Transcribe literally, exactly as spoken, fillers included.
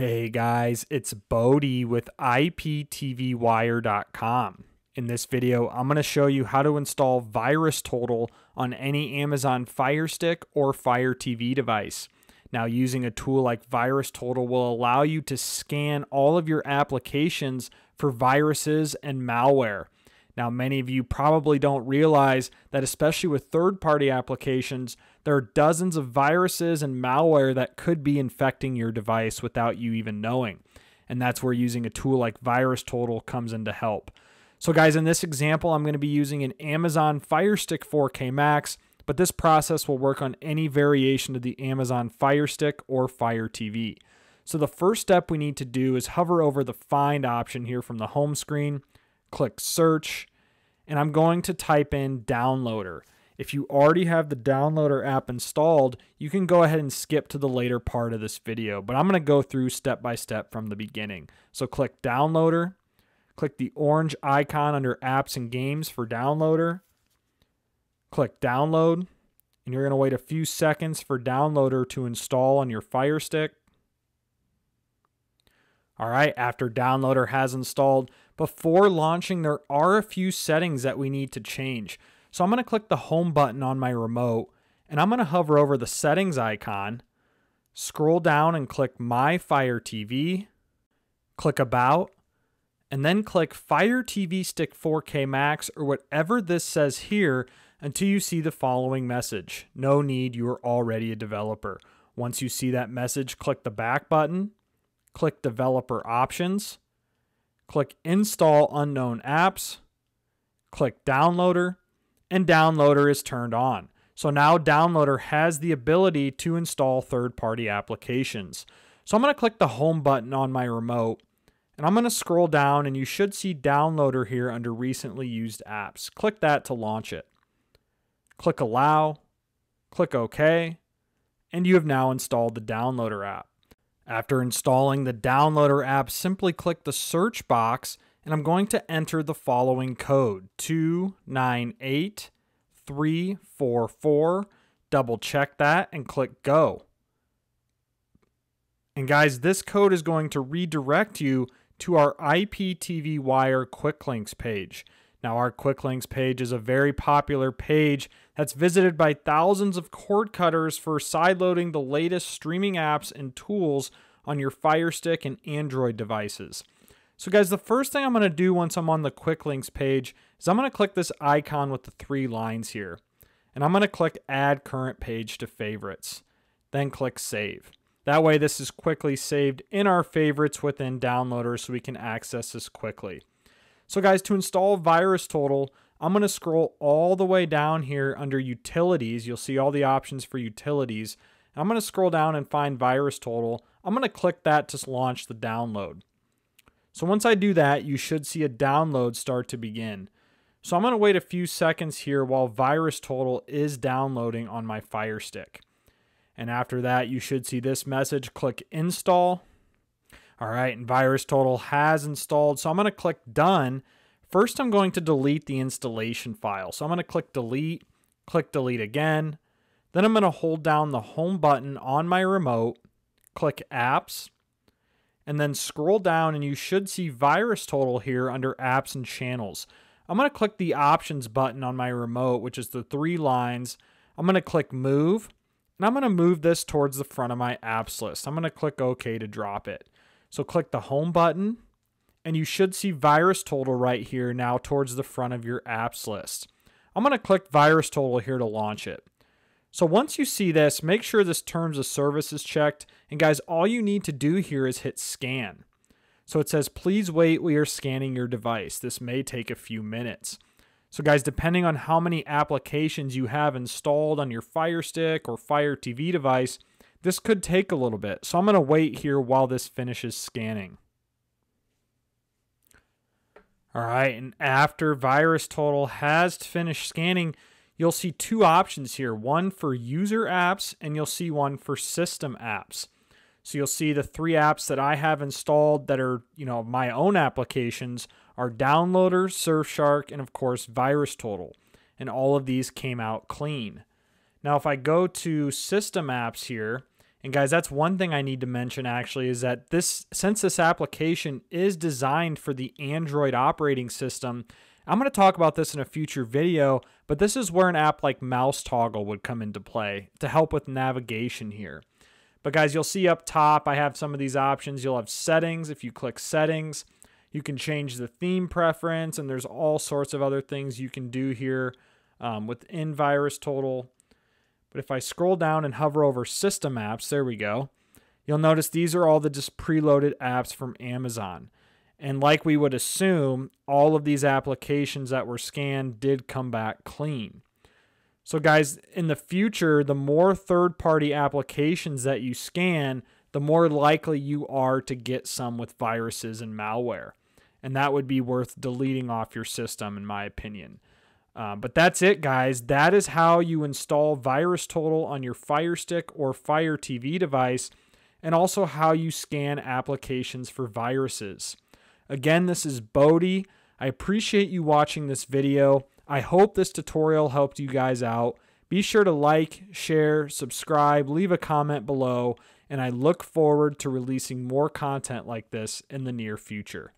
Hey guys, it's Bodhi with i p t v wire dot com. In this video, I'm going to show you how to install VirusTotal on any Amazon Fire Stick or Fire T V device. Now, using a tool like VirusTotal will allow you to scan all of your applications for viruses and malware. Now, many of you probably don't realize that, especially with third-party applications, there are dozens of viruses and malware that could be infecting your device without you even knowing. And that's where using a tool like VirusTotal comes into help. So guys, in this example, I'm going to be using an Amazon Fire Stick four K Max, but this process will work on any variation of the Amazon Fire Stick or Fire T V. So the first step we need to do is hover over the Find option here from the home screen, click Search, and I'm going to type in Downloader. If you already have the Downloader app installed, you can go ahead and skip to the later part of this video, but I'm going to go through step by step from the beginning. So click Downloader, click the orange icon under Apps and Games for Downloader, click Download, and you're going to wait a few seconds for Downloader to install on your Fire Stick. All right, after Downloader has installed, before launching, there are a few settings that we need to change. So I'm going to click the Home button on my remote, and I'm going to hover over the Settings icon, scroll down and click My Fire T V, click About, and then click Fire T V Stick four K Max or whatever this says here until you see the following message. No need, you are already a developer. Once you see that message, click the back button, click Developer Options, click Install Unknown Apps, click Downloader, and Downloader is turned on. So now Downloader has the ability to install third-party applications. So I'm going to click the Home button on my remote, and I'm going to scroll down, and you should see Downloader here under Recently Used Apps. Click that to launch it. Click Allow, click OK, and you have now installed the Downloader app. After installing the Downloader app, simply click the search box, and I'm going to enter the following code, two nine eight three four four. Double check that and click Go. And guys, this code is going to redirect you to our I P T V Wire Quick Links page. Now, our Quick Links page is a very popular page that's visited by thousands of cord cutters for sideloading the latest streaming apps and tools on your Fire Stick and Android devices. So guys, the first thing I'm going to do once I'm on the Quick Links page is I'm going to click this icon with the three lines here, and I'm going to click Add Current Page to Favorites, then click Save. That way this is quickly saved in our favorites within Downloader so we can access this quickly. So guys, to install VirusTotal, I'm going to scroll all the way down here under Utilities. You'll see all the options for Utilities. And I'm going to scroll down and find VirusTotal. I'm going to click that to launch the download. So once I do that, you should see a download start to begin. So I'm going to wait a few seconds here while VirusTotal is downloading on my Fire Stick. And after that, you should see this message, click Install. All right, and VirusTotal has installed, so I'm going to click Done. First, I'm going to delete the installation file. So I'm going to click Delete, click Delete again. Then I'm going to hold down the Home button on my remote, click Apps, and then scroll down, and you should see VirusTotal here under Apps and Channels. I'm going to click the Options button on my remote, which is the three lines. I'm going to click Move, and I'm going to move this towards the front of my apps list. I'm going to click OK to drop it. So click the Home button, and you should see VirusTotal right here now towards the front of your apps list. I'm going to click VirusTotal here to launch it. So once you see this, make sure this Terms of Service is checked. And guys, all you need to do here is hit Scan. So it says, please wait, we are scanning your device. This may take a few minutes. So guys, depending on how many applications you have installed on your Fire Stick or Fire T V device, this could take a little bit, so I'm going to wait here while this finishes scanning. All right, and after VirusTotal has finished scanning, you'll see two options here, one for user apps and you'll see one for system apps. So you'll see the three apps that I have installed that are, you know, my own applications are Downloader, Surfshark, and of course VirusTotal. And all of these came out clean. Now, if I go to system apps here And guys, that's one thing I need to mention actually is that this, since this application is designed for the Android operating system, I'm going to talk about this in a future video, but this is where an app like Mouse Toggle would come into play to help with navigation here. But guys, you'll see up top, I have some of these options. You'll have settings. If you click settings, you can change the theme preference, and there's all sorts of other things you can do here um, within VirusTotal. But if I scroll down and hover over system apps, there we go, you'll notice these are all the just preloaded apps from Amazon. And like we would assume, all of these applications that were scanned did come back clean. So guys, in the future, the more third-party applications that you scan, the more likely you are to get some with viruses and malware. And that would be worth deleting off your system, in my opinion. Uh, but that's it, guys. That is how you install VirusTotal on your Fire Stick or Fire T V device, and also how you scan applications for viruses. Again, this is Bodhi. I appreciate you watching this video. I hope this tutorial helped you guys out. Be sure to like, share, subscribe, leave a comment below, and I look forward to releasing more content like this in the near future.